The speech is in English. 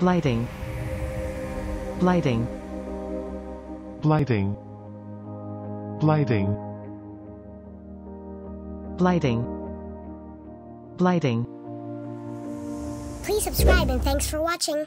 Blighting, blighting, blighting, blighting, blighting, blighting. Please subscribe and thanks for watching.